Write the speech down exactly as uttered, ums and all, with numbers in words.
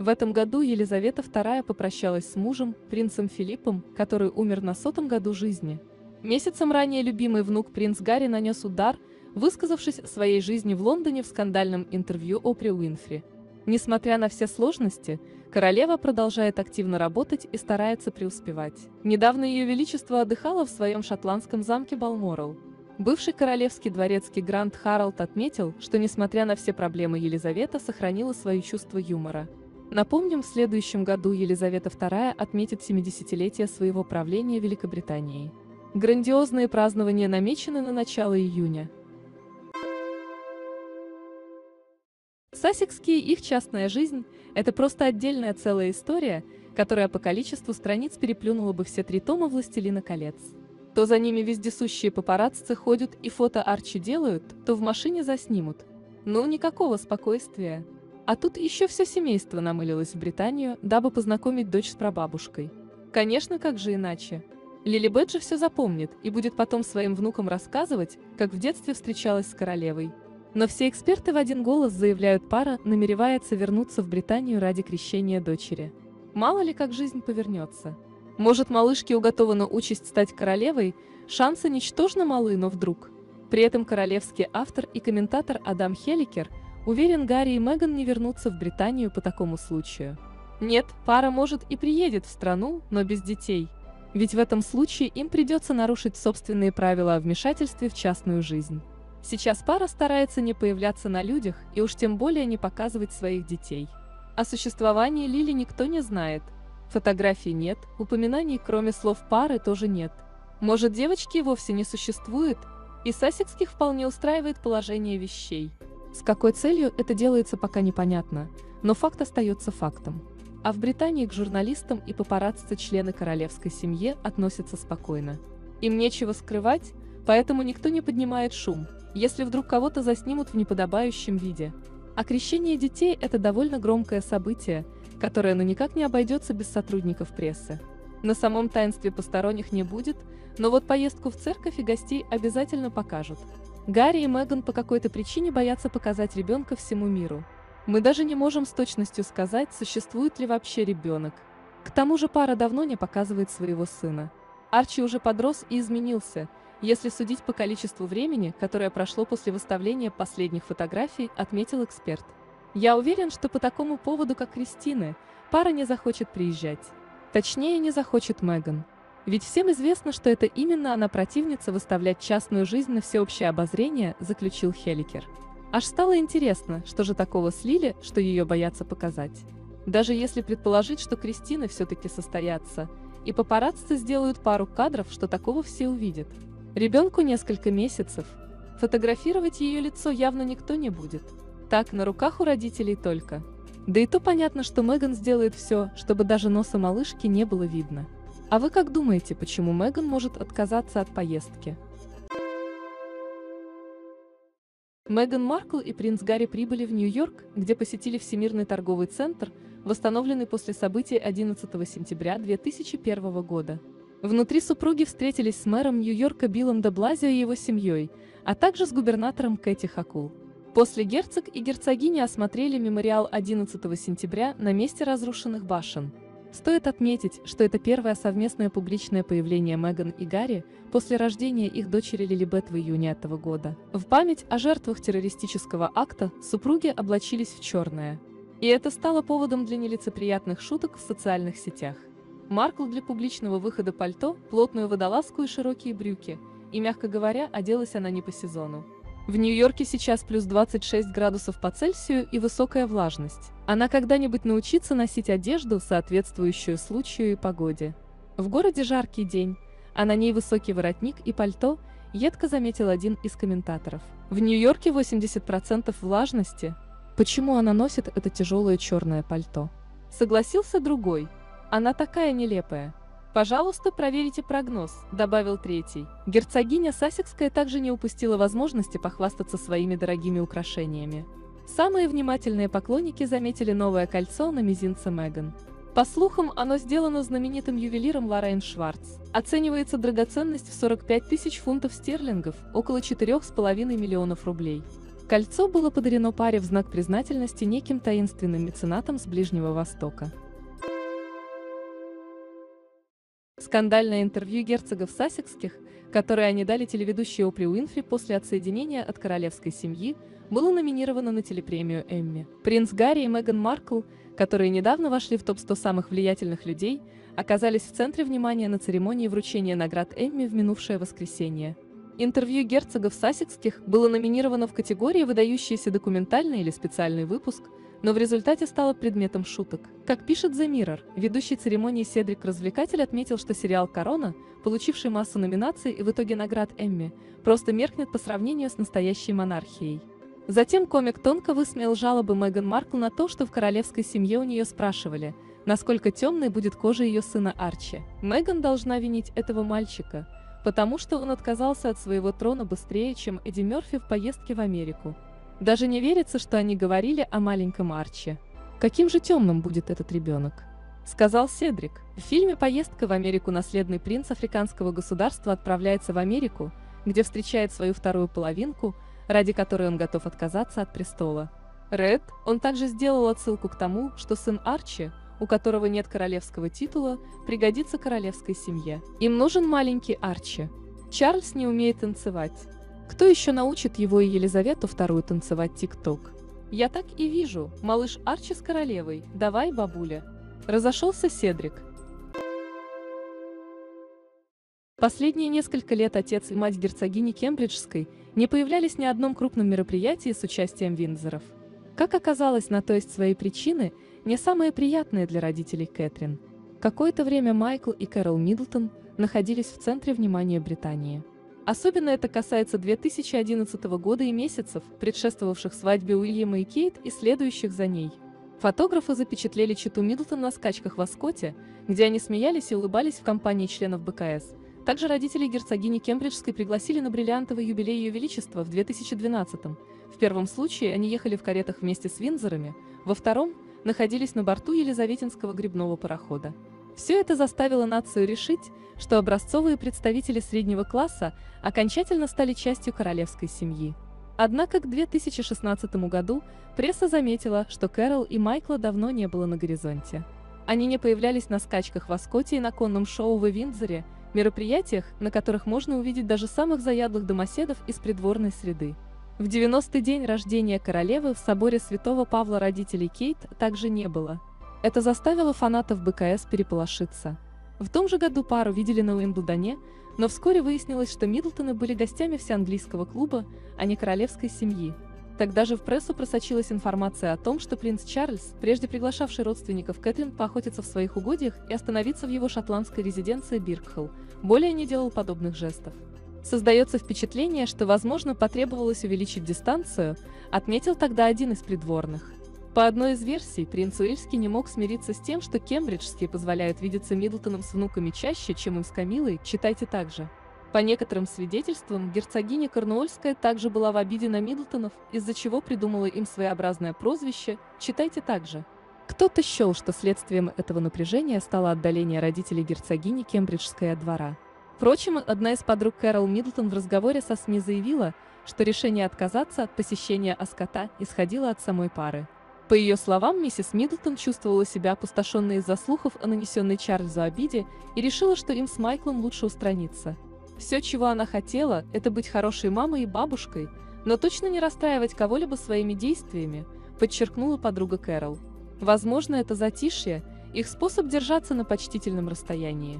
В этом году Елизавета вторая попрощалась с мужем, принцем Филиппом, который умер на сотом году жизни. Месяцем ранее любимый внук принц Гарри нанес удар, высказавшись о своей жизни в Лондоне в скандальном интервью Опре Уинфри. Несмотря на все сложности, королева продолжает активно работать и старается преуспевать. Недавно Ее Величество отдыхало в своем шотландском замке Балморал. Бывший королевский дворецкий Грант Харролд отметил, что несмотря на все проблемы Елизавета сохранила свое чувство юмора. Напомним, в следующем году Елизавета вторая отметит семидесятилетие своего правления Великобритании. Грандиозные празднования намечены на начало июня. Сассекские и их частная жизнь – это просто отдельная целая история, которая по количеству страниц переплюнула бы все три тома «Властелина колец». То за ними вездесущие папарацци ходят и фото Арчи делают, то в машине заснимут. Ну, никакого спокойствия. А тут еще все семейство намылилось в Британию, дабы познакомить дочь с прабабушкой. Конечно, как же иначе. Лилибет же все запомнит и будет потом своим внукам рассказывать, как в детстве встречалась с королевой. Но все эксперты в один голос заявляют, пара намеревается вернуться в Британию ради крещения дочери. Мало ли как жизнь повернется. Может, малышке уготована участь стать королевой, шансы ничтожно малы, но вдруг. При этом королевский автор и комментатор Адам Хеликер уверен, Гарри и Меган не вернутся в Британию по такому случаю. Нет, пара может и приедет в страну, но без детей. Ведь в этом случае им придется нарушить собственные правила о вмешательстве в частную жизнь. Сейчас пара старается не появляться на людях и уж тем более не показывать своих детей. О существовании Лили никто не знает. Фотографий нет, упоминаний кроме слов пары тоже нет. Может, девочки вовсе не существует? И Сассекских вполне устраивает положение вещей. С какой целью это делается, пока непонятно, но факт остается фактом. А в Британии к журналистам и папарацци члены королевской семьи относятся спокойно. Им нечего скрывать, поэтому никто не поднимает шум, если вдруг кого-то заснимут в неподобающем виде. А крещение детей – это довольно громкое событие, которое ну никак не обойдется без сотрудников прессы. На самом таинстве посторонних не будет, но вот поездку в церковь и гостей обязательно покажут. Гарри и Меган по какой-то причине боятся показать ребенка всему миру. Мы даже не можем с точностью сказать, существует ли вообще ребенок. К тому же пара давно не показывает своего сына. Арчи уже подрос и изменился, если судить по количеству времени, которое прошло после выставления последних фотографий, отметил эксперт. Я уверен, что по такому поводу, как Кристины, пара не захочет приезжать. Точнее, не захочет Меган. Ведь всем известно, что это именно она противница выставлять частную жизнь на всеобщее обозрение, заключил Хеликер. Аж стало интересно, что же такого с Лили, что ее боятся показать. Даже если предположить, что Кристины все-таки состоятся, и папарацци сделают пару кадров, что такого все увидят. Ребенку несколько месяцев. Фотографировать ее лицо явно никто не будет. Так, на руках у родителей только. Да и то понятно, что Меган сделает все, чтобы даже носа малышки не было видно. А вы как думаете, почему Меган может отказаться от поездки? Меган Маркл и принц Гарри прибыли в Нью-Йорк, где посетили Всемирный торговый центр, восстановленный после событий одиннадцатого сентября две тысячи первого года. Внутри супруги встретились с мэром Нью-Йорка Биллом де Блазио и его семьей, а также с губернатором Кэти Хакул. После герцог и герцогиня осмотрели мемориал одиннадцатого сентября на месте разрушенных башен. Стоит отметить, что это первое совместное публичное появление Меган и Гарри после рождения их дочери Лилибет в июне этого года. В память о жертвах террористического акта супруги облачились в черное. И это стало поводом для нелицеприятных шуток в социальных сетях. Маркл для публичного выхода пальто, плотную водолазку и широкие брюки, и, мягко говоря, оделась она не по сезону. В Нью-Йорке сейчас плюс двадцать шесть градусов по Цельсию и высокая влажность. Она когда-нибудь научится носить одежду, соответствующую случаю и погоде. В городе жаркий день, а на ней высокий воротник и пальто, едко заметил один из комментаторов. В Нью-Йорке восемьдесят процентов влажности. Почему она носит это тяжелое черное пальто? Согласился другой. Она такая нелепая. Пожалуйста, проверите прогноз, добавил третий. Герцогиня Сассекская также не упустила возможности похвастаться своими дорогими украшениями. Самые внимательные поклонники заметили новое кольцо на мизинце Меган. По слухам, оно сделано знаменитым ювелиром Лорайн Шварц. Оценивается драгоценность в сорок пять тысяч фунтов стерлингов, около четырёх с половиной миллионов рублей. Кольцо было подарено паре в знак признательности неким таинственным меценатом с Ближнего Востока. Скандальное интервью герцогов Сассекских, которое они дали телеведущей Опре Уинфри после отсоединения от королевской семьи, было номинировано на телепремию Эмми. Принц Гарри и Меган Маркл, которые недавно вошли в топ сто самых влиятельных людей, оказались в центре внимания на церемонии вручения наград Эмми в минувшее воскресенье. Интервью герцогов Сассекских было номинировано в категории «Выдающийся документальный или специальный выпуск», но в результате стало предметом шуток. Как пишет The Mirror, ведущий церемонии Седрик Развлекатель отметил, что сериал «Корона», получивший массу номинаций и в итоге наград Эмми, просто меркнет по сравнению с настоящей монархией. Затем комик тонко высмеял жалобы Меган Маркл на то, что в королевской семье у нее спрашивали, насколько темной будет кожа ее сына Арчи. Меган должна винить этого мальчика, потому что он отказался от своего трона быстрее, чем Эдди Мерфи в «Поездке в Америку». Даже не верится, что они говорили о маленьком Арчи. «Каким же темным будет этот ребенок?» — сказал Седрик. В фильме «Поездка в Америку» наследный принц африканского государства отправляется в Америку, где встречает свою вторую половинку, ради которой он готов отказаться от престола. Ред, он также сделал отсылку к тому, что сын Арчи, у которого нет королевского титула, пригодится королевской семье. Им нужен маленький Арчи. Чарльз не умеет танцевать. Кто еще научит его и Елизавету вторую танцевать тик-ток? Я так и вижу, малыш Арчи с королевой, давай, бабуля. Разошелся Седрик. Последние несколько лет отец и мать герцогини Кембриджской не появлялись ни в одном крупном мероприятии с участием Виндзоров. Как оказалось, на то есть свои причины, не самые приятные для родителей Кэтрин. Какое-то время Майкл и Кэрол Миддлтон находились в центре внимания Британии. Особенно это касается две тысячи одиннадцатого года и месяцев, предшествовавших свадьбе Уильяма и Кейт и следующих за ней. Фотографы запечатлели чету Миддлтон на скачках в Аскоте, где они смеялись и улыбались в компании членов БКС. Также родители герцогини Кембриджской пригласили на бриллиантовый юбилей Ее Величества в две тысячи двенадцатом. В первом случае они ехали в каретах вместе с Виндзорами, во втором – находились на борту Елизаветинского гребного парохода. Все это заставило нацию решить, что образцовые представители среднего класса окончательно стали частью королевской семьи. Однако к две тысячи шестнадцатому году пресса заметила, что Кэрол и Майкла давно не было на горизонте. Они не появлялись на скачках в Аскоте и на конном шоу в Виндзоре, мероприятиях, на которых можно увидеть даже самых заядлых домоседов из придворной среды. В девяностый день рождения королевы в соборе Святого Павла родителей Кейт также не было. Это заставило фанатов БКС переполошиться. В том же году пару видели на Уимблдоне, но вскоре выяснилось, что Миддлтоны были гостями всеанглийского клуба, а не королевской семьи. Тогда же в прессу просочилась информация о том, что принц Чарльз, прежде приглашавший родственников Кэтрин поохотиться в своих угодьях и остановиться в его шотландской резиденции Биркхалл, более не делал подобных жестов. Создается впечатление, что, возможно, потребовалось увеличить дистанцию, отметил тогда один из придворных. По одной из версий, принц Уэльский не мог смириться с тем, что кембриджские позволяют видеться Миддлтоном с внуками чаще, чем им с Камилой, читайте также. По некоторым свидетельствам, герцогиня Корнуольская также была в обиде на Миддлтонов, из-за чего придумала им своеобразное прозвище, читайте также. Кто-то счел, что следствием этого напряжения стало отдаление родителей герцогини Кембриджской от двора. Впрочем, одна из подруг Кэрол Миддлтон в разговоре со СМИ заявила, что решение отказаться от посещения Аскота исходило от самой пары. По ее словам, миссис Миддлтон чувствовала себя опустошенной из-за слухов о нанесенной Чарльзу обиде и решила, что им с Майклом лучше устраниться. Все, чего она хотела, это быть хорошей мамой и бабушкой, но точно не расстраивать кого-либо своими действиями, подчеркнула подруга Кэрол. Возможно, это затишье – их способ держаться на почтительном расстоянии.